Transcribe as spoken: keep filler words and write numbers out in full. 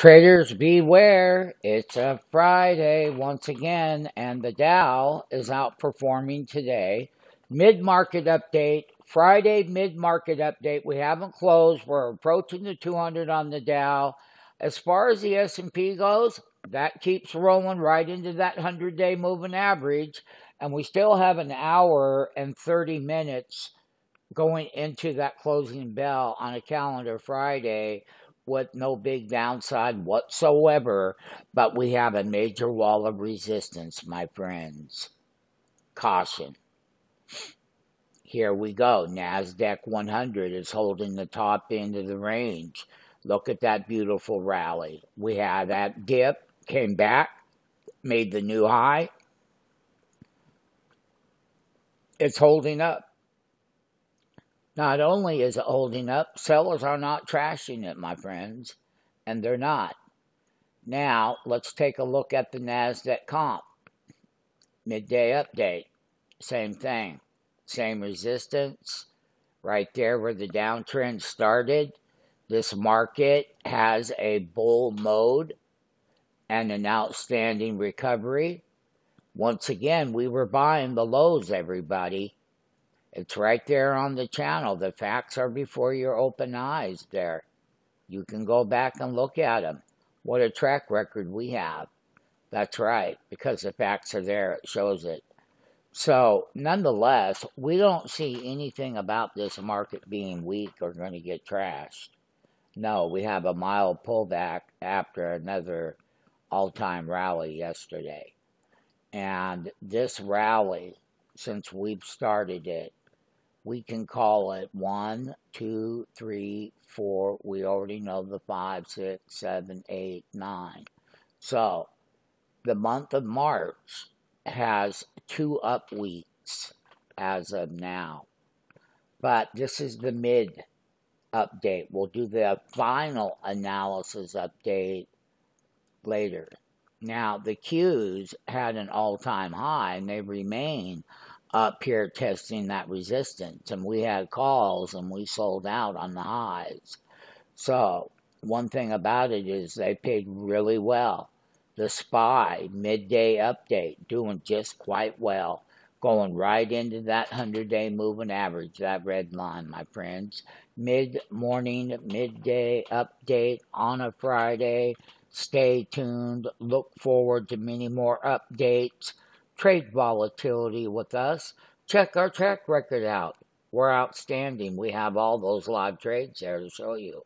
Traders beware, it's a Friday once again, and the Dow is outperforming today. Mid-market update, Friday mid-market update. We haven't closed. We're approaching the two hundred on the Dow. As far as the S and P goes, that keeps rolling right into that hundred-day moving average, and we still have an hour and thirty minutes going into that closing bell on a calendar Friday, with no big downside whatsoever, but we have a major wall of resistance, my friends. Caution. Here we go. NASDAQ one hundred is holding the top end of the range. Look at that beautiful rally. We had that dip, came back, made the new high. It's holding up. Not only is it holding up, sellers are not trashing it, my friends, and they're not. Now, let's take a look at the NASDAQ comp. Midday update, same thing. Same resistance, right there where the downtrend started. This market has a bull mode and an outstanding recovery. Once again, we were buying the lows, everybody. It's right there on the channel. The facts are before your open eyes there. You can go back and look at them. What a track record we have. That's right, because the facts are there. It shows it. So, nonetheless, we don't see anything about this market being weak or going to get trashed. No, we have a mild pullback after another all-time rally yesterday. And this rally, since we've started it, we can call it one, two, three, four. We already know the five, six, seven, eight, nine. So the month of March has two up weeks as of now. But this is the mid update. We'll do the final analysis update later. Now, the Qs had an all-time high, and they remain up here testing that resistance. And we had calls, and we sold out on the highs. So, one thing about it is they paid really well. The S P Y, midday update, doing just quite well. Going right into that hundred-day moving average, that red line, my friends. Mid-morning, midday update on a Friday. Stay tuned. Look forward to many more updates. Trade volatility with us. Check our track record out. We're outstanding. We have all those live trades there to show you.